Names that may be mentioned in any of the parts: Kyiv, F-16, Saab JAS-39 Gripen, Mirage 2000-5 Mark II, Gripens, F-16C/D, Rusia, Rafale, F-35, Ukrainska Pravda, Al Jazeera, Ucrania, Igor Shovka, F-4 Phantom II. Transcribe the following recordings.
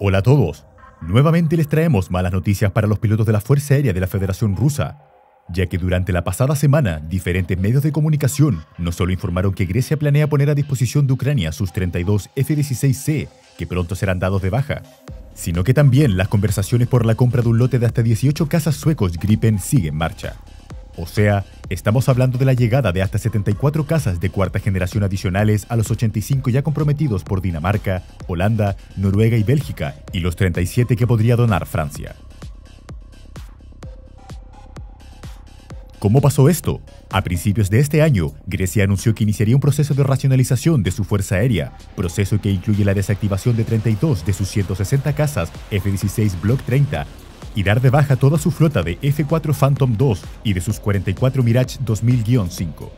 Hola a todos, nuevamente les traemos malas noticias para los pilotos de la Fuerza Aérea de la Federación Rusa, ya que durante la pasada semana diferentes medios de comunicación no solo informaron que Grecia planea poner a disposición de Ucrania sus 32 F-16C, que pronto serán dados de baja, sino que también las conversaciones por la compra de un lote de hasta 18 cazas suecos Gripen sigue en marcha. O sea, estamos hablando de la llegada de hasta 74 cazas de cuarta generación adicionales a los 85 ya comprometidos por Dinamarca, Holanda, Noruega y Bélgica, y los 37 que podría donar Francia. ¿Cómo pasó esto? A principios de este año, Grecia anunció que iniciaría un proceso de racionalización de su fuerza aérea, proceso que incluye la desactivación de 32 de sus 160 cazas F-16 Block 30, y dar de baja toda su flota de F-4 Phantom II y de sus 44 Mirage 2000-5.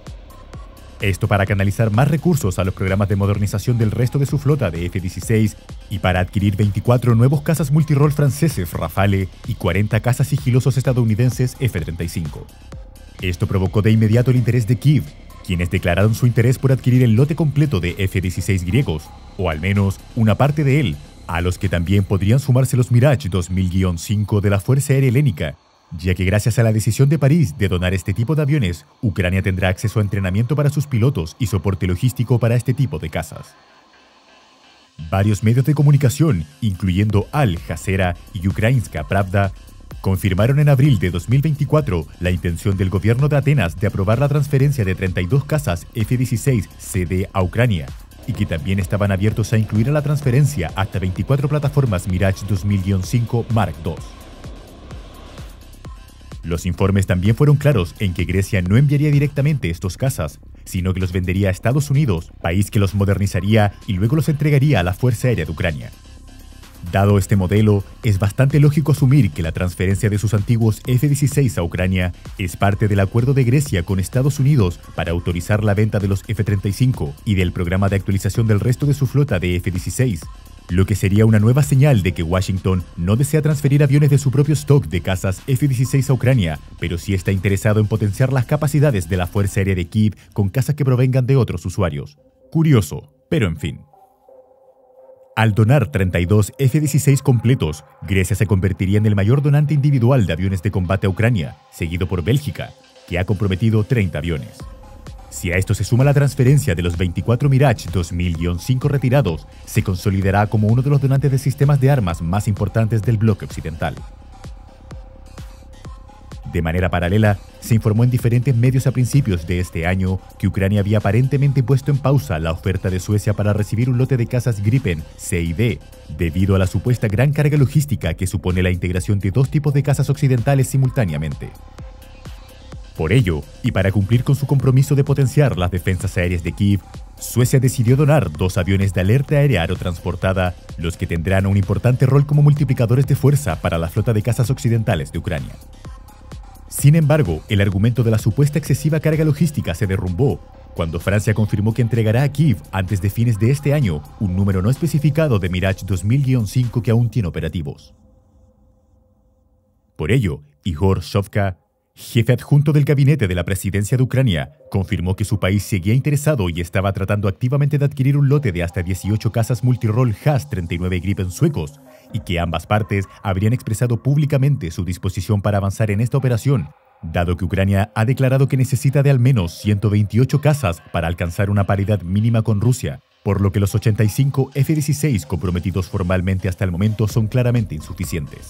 Esto para canalizar más recursos a los programas de modernización del resto de su flota de F-16 y para adquirir 24 nuevos cazas multirol franceses Rafale y 40 cazas sigilosos estadounidenses F-35. Esto provocó de inmediato el interés de Kiev, quienes declararon su interés por adquirir el lote completo de F-16 griegos, o al menos una parte de él, a los que también podrían sumarse los Mirage 2000-5 de la Fuerza Aérea Helénica, ya que gracias a la decisión de París de donar este tipo de aviones, Ucrania tendrá acceso a entrenamiento para sus pilotos y soporte logístico para este tipo de cazas. Varios medios de comunicación, incluyendo Al Jazeera y Ukrainska Pravda, confirmaron en abril de 2024 la intención del gobierno de Atenas de aprobar la transferencia de 32 cazas F-16C/D a Ucrania, y que también estaban abiertos a incluir a la transferencia hasta 24 plataformas Mirage 2000-5 Mark II. Los informes también fueron claros en que Grecia no enviaría directamente estos cazas, sino que los vendería a Estados Unidos, país que los modernizaría y luego los entregaría a la Fuerza Aérea de Ucrania. Dado este modelo, es bastante lógico asumir que la transferencia de sus antiguos F-16 a Ucrania es parte del acuerdo de Grecia con Estados Unidos para autorizar la venta de los F-35 y del programa de actualización del resto de su flota de F-16, lo que sería una nueva señal de que Washington no desea transferir aviones de su propio stock de cazas F-16 a Ucrania, pero sí está interesado en potenciar las capacidades de la Fuerza Aérea de Kiev con cazas que provengan de otros usuarios. Curioso, pero en fin. Al donar 32 F-16 completos, Grecia se convertiría en el mayor donante individual de aviones de combate a Ucrania, seguido por Bélgica, que ha comprometido 30 aviones. Si a esto se suma la transferencia de los 24 Mirage 2000-5 retirados, se consolidará como uno de los donantes de sistemas de armas más importantes del bloque occidental. De manera paralela, se informó en diferentes medios a principios de este año que Ucrania había aparentemente puesto en pausa la oferta de Suecia para recibir un lote de cazas Gripen C y D, debido a la supuesta gran carga logística que supone la integración de dos tipos de cazas occidentales simultáneamente. Por ello, y para cumplir con su compromiso de potenciar las defensas aéreas de Kiev, Suecia decidió donar dos aviones de alerta aérea aerotransportada, los que tendrán un importante rol como multiplicadores de fuerza para la flota de cazas occidentales de Ucrania. Sin embargo, el argumento de la supuesta excesiva carga logística se derrumbó cuando Francia confirmó que entregará a Kiev antes de fines de este año un número no especificado de Mirage 2000-5 que aún tiene operativos. Por ello, Igor Shovka, jefe adjunto del gabinete de la presidencia de Ucrania, confirmó que su país seguía interesado y estaba tratando activamente de adquirir un lote de hasta 18 cazas multirol JAS 39 Gripen suecos, y que ambas partes habrían expresado públicamente su disposición para avanzar en esta operación, dado que Ucrania ha declarado que necesita de al menos 128 cazas para alcanzar una paridad mínima con Rusia, por lo que los 85 F-16 comprometidos formalmente hasta el momento son claramente insuficientes.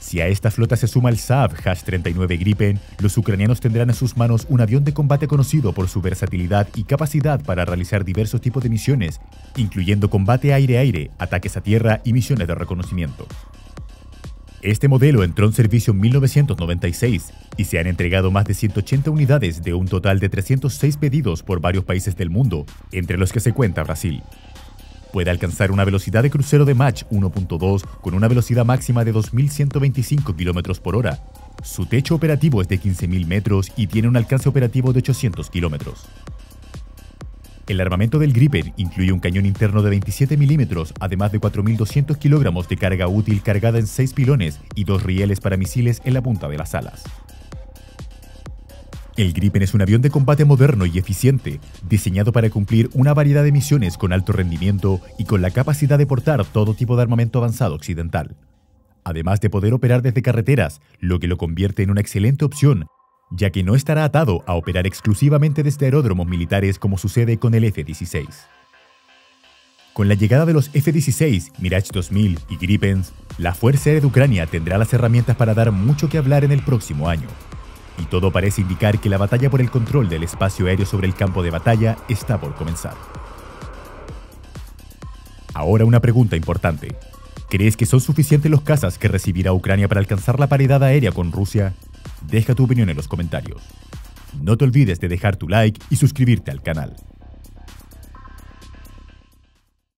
Si a esta flota se suma el Saab JAS-39 Gripen, los ucranianos tendrán en sus manos un avión de combate conocido por su versatilidad y capacidad para realizar diversos tipos de misiones, incluyendo combate aire-aire, ataques a tierra y misiones de reconocimiento. Este modelo entró en servicio en 1996 y se han entregado más de 180 unidades de un total de 306 pedidos por varios países del mundo, entre los que se cuenta Brasil. Puede alcanzar una velocidad de crucero de Mach 1.2 con una velocidad máxima de 2.125 km por hora. Su techo operativo es de 15.000 metros y tiene un alcance operativo de 800 km. El armamento del Gripen incluye un cañón interno de 27 mm, además de 4.200 kg de carga útil cargada en 6 pilones y 2 rieles para misiles en la punta de las alas. El Gripen es un avión de combate moderno y eficiente, diseñado para cumplir una variedad de misiones con alto rendimiento y con la capacidad de portar todo tipo de armamento avanzado occidental, además de poder operar desde carreteras, lo que lo convierte en una excelente opción, ya que no estará atado a operar exclusivamente desde aeródromos militares como sucede con el F-16. Con la llegada de los F-16, Mirage 2000 y Gripens, la Fuerza Aérea de Ucrania tendrá las herramientas para dar mucho que hablar en el próximo año. Y todo parece indicar que la batalla por el control del espacio aéreo sobre el campo de batalla está por comenzar. Ahora una pregunta importante. ¿Crees que son suficientes los cazas que recibirá Ucrania para alcanzar la paridad aérea con Rusia? Deja tu opinión en los comentarios. No te olvides de dejar tu like y suscribirte al canal.